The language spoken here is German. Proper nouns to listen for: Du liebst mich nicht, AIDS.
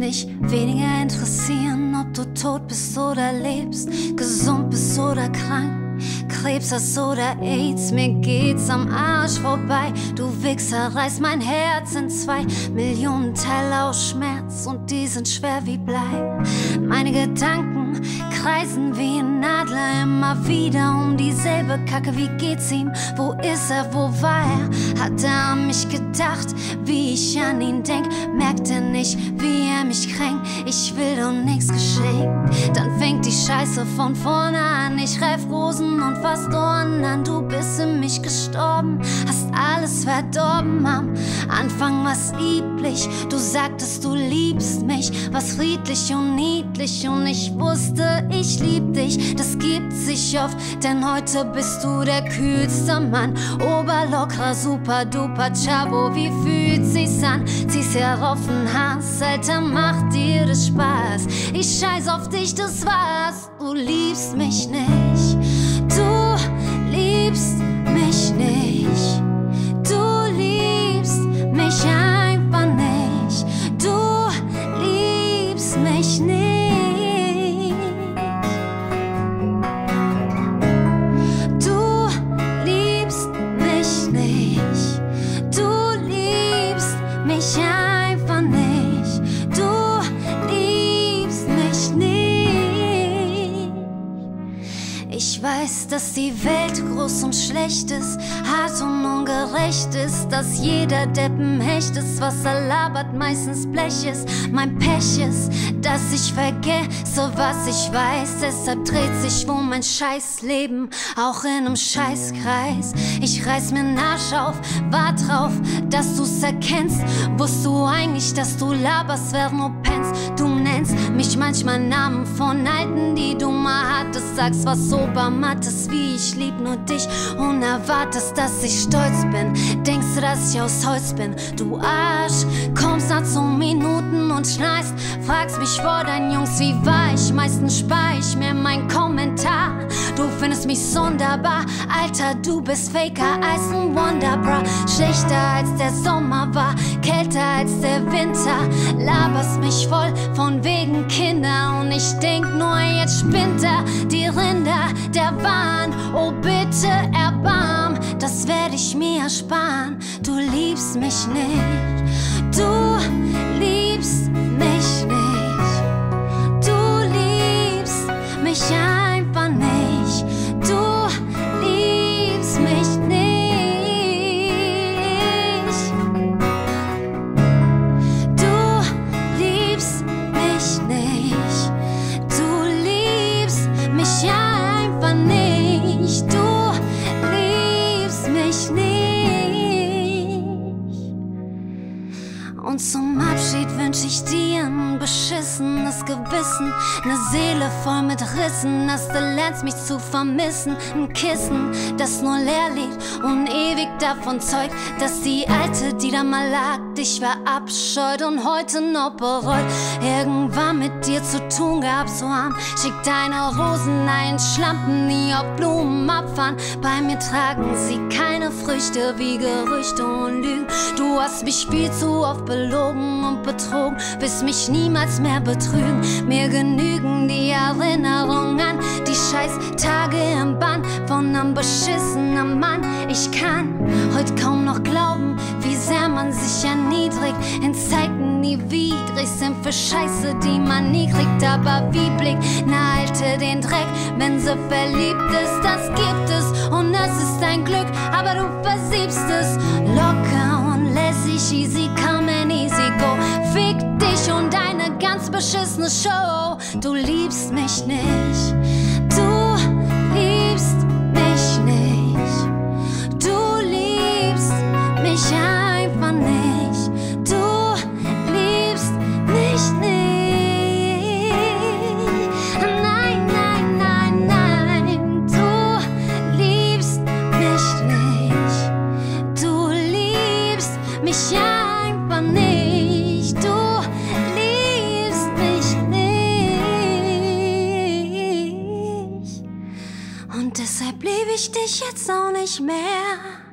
nicht weniger interessieren, ob du tot bist oder lebst, gesund bist oder krank, Krebs hast oder AIDS, mir geht's am Arsch vorbei. Du Wichser, reiß mein Herz in 2 Millionen Teile aus Schmerz und die sind schwer wie Blei. Meine Gedanken kreisen wie ein Adler immer wieder um dieselbe Kacke. Wie geht's ihm? Wo ist er? Wo war er? Hat er an mich gedacht, wie ich an ihn denk? Merkt er nicht, wie er mich kränkt? Ich will doch nix geschenkt. Dann fängt die Scheiße von vorne an. Ich reif Rosen und fast Ohren an. Du bist in mich gestorben, hast alles verdorben. Am Anfang war's üblich, du sagtest, du liebst mich. War's friedlich und niedlich und ich wusste, ich lieb dich. Das gibt sich oft, denn heute bist du der kühlste Mann. Oberlocker, super duper Chavo, wie fühlt sich's an? Zieh's herauf und Hass, Alter, macht dir das Spaß. Ich scheiß auf dich, das war's. Du liebst mich nicht. Du liebst mich nicht. Du liebst mich einfach nicht. Du liebst mich nicht. Du liebst mich nicht. Du liebst mich einfach nicht. Du liebst mich nicht. Ich weiß, dass die Welt groß und schlecht ist, hart und ungerecht ist, dass jeder Deppenhecht ist, was er labert, meistens Blech ist. Mein Pech ist, dass ich vergesse, was ich weiß, deshalb dreht sich wohl mein Scheißleben, auch in einem Scheißkreis. Ich reiß mir Arsch auf, war drauf, dass du's erkennst. Wusst du eigentlich, dass du laberst, während du pennst? Du nennst mich manchmal Namen von Alten, die du mal hattest, sagst, was so mattes wie ich lieb nur dich und erwartest, dass ich stolz bin. Denkst du, dass ich aus Holz bin? Du Arsch, kommst nach so Minuten und schneist, fragst mich vor deinen Jungs, wie war ich? Meistens spar ich mir mein Kommentar. Du findest mich sonderbar, Alter, du bist faker als ein Wonderbra. Schlechter als der Sommer war, kälter als der Winter. Laberst mich voll von wegen Kinder und ich denk nur, jetzt spinnt er die Rinder. Der Wahn, oh bitte erbarm, das werde ich mir ersparen. Du liebst mich nicht, du liebst mich nicht, du liebst mich einfach nicht, du liebst mich nicht, du liebst mich nicht, du liebst mich einfach nicht. Du liebst mich nicht. Und zum Abschied wünsch ich dir ein beschissenes Gewissen, eine Seele voll mit Rissen, dass du lernst mich zu vermissen. Ein Kissen, das nur leer liegt und ewig davon zeugt, dass die Alte, die da mal lag, dich verabscheut und heute noch bereut. Irgendwann mit dir zu tun gab, so arm. Schick deine Rosen ein, Schlampen, nie auf Blumen abfahren. Bei mir tragen sie keine Früchte wie Gerüchte und Lügen. Du hast mich viel zu oft belogen und betrogen, willst mich niemals mehr betrügen. Mir genügen die Erinnerungen an die scheiß Tage im Bann von einem beschissenen Mann. Ich kann heute kaum noch glauben, wie sehr man sich erniedrigt in Zeiten, die widrig sind für Scheiße, die man nie kriegt. Aber wie blickt eine Alte den Dreck, wenn sie verliebt ist? Das gibt es und es ist dein Glück, aber du versiebst es. Locker und lässig, easy come and easy go. Fick dich und deine ganz beschissene Show. Du liebst mich nicht, du liebst mich nicht, du liebst mich einfach nicht, du liebst mich nicht. Nein, nein, nein, nein, du liebst mich nicht, du liebst mich einfach nicht, du liebst mich nicht. Und deshalb liebe ich dich jetzt auch nicht mehr.